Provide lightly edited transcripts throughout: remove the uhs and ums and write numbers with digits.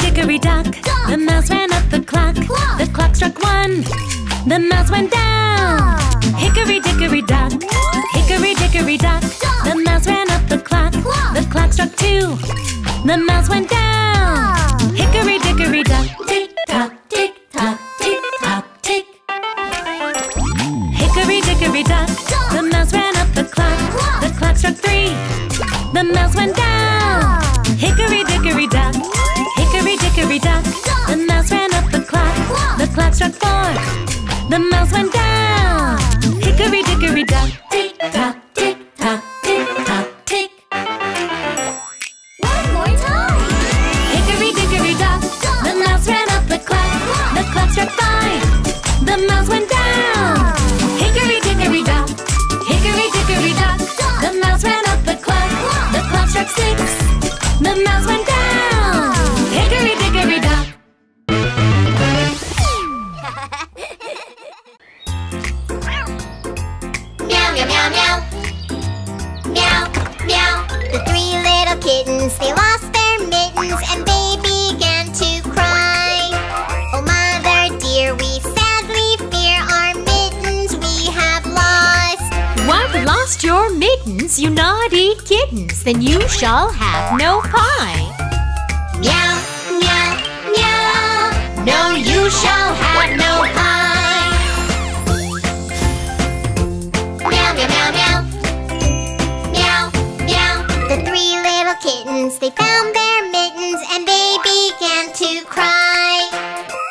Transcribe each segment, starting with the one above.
Hickory dock, the mouse ran up the clock. The clock struck 1, the mouse went down. Hickory dock, Hickory dock. The mouse ran up the clock. The clock struck 2, the mouse went down. Hickory dock, tick tock, tick tock, tick tock, tick. Hickory dock, the mouse ran up the clock. The clock struck 3, the mouse went down. Hickory dock, the mouse ran up the clock. The clock struck 4, the mouse went down. Hickory dock, tick tock, tick tock, tick tock, tick. One more time. Hickory dock, the mouse ran up the clock. The clock struck 5, the mouse went down. Hickory dock, the mouse ran up the clock. The clock struck 6, the mouse went down. Hickory dock. Meow, meow, meow, meow. Meow, meow. The 3 little kittens, they lost their mittens, and they began to cry. Oh, mother dear, we sadly fear our mittens we have lost. What, lost your mittens, you naughty kittens? Then you shall have no pie. Meow. No, you shall have no pie. Meow, meow, meow, meow. Meow, meow. The 3 little kittens, they found their mittens, and they began to cry.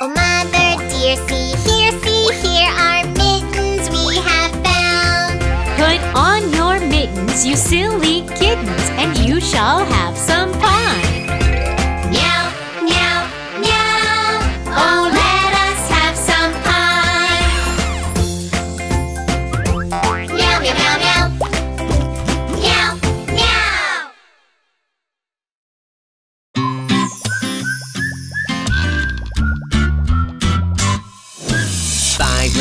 Oh, mother dear, see here, our mittens we have found. Put on your mittens, you silly kittens, and you shall have some pie.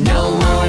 no more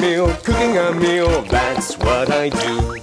meal, cooking a meal, that's what I do.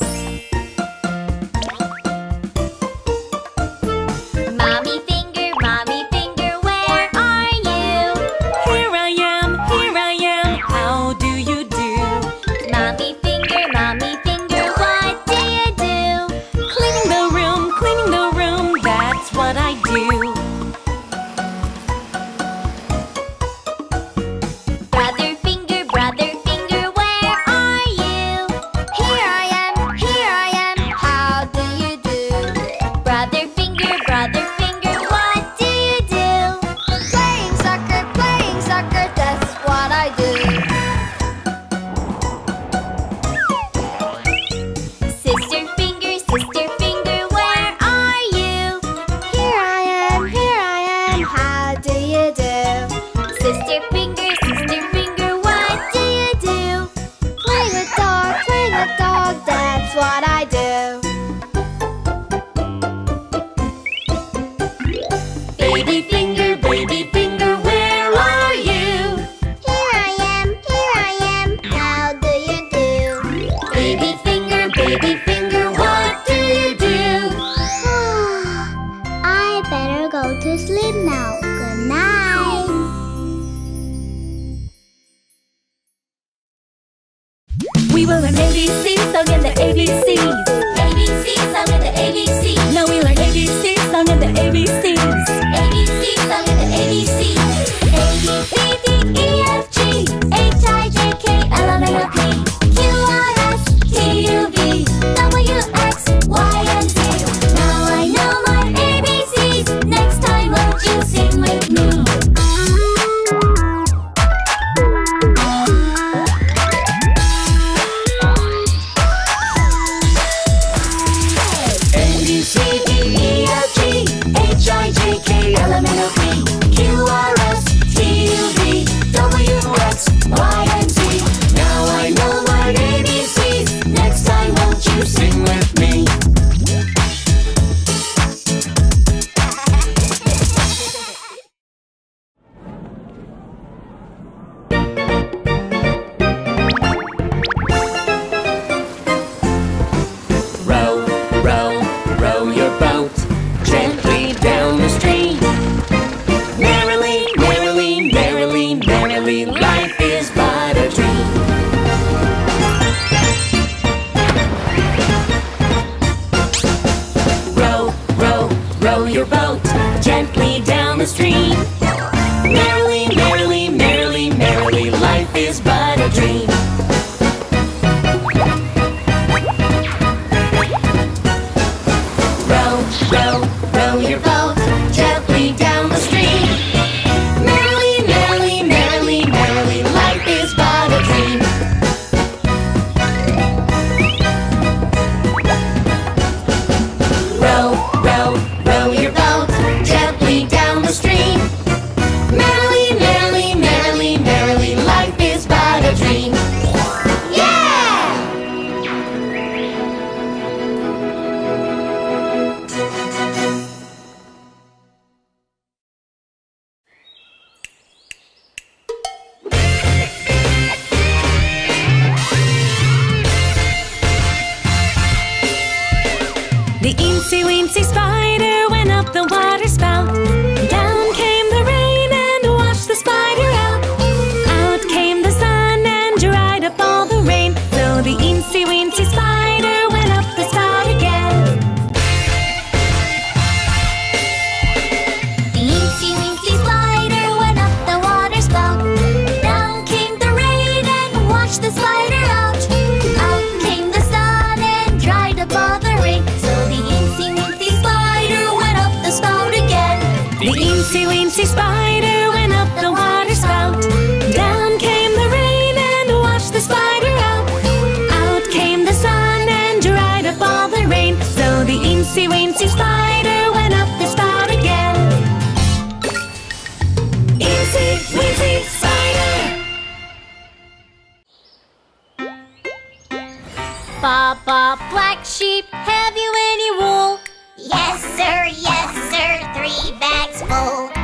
Yes, sir, 3 bags full.